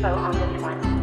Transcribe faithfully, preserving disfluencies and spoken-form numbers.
Devo on this one.